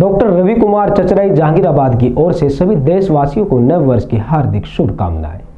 Doctor Ravi Kumar चचराई जहांगीराबाद की ओर से सभी देशवासियों को नव वर्ष की हार्दिक शुभकामनाएं।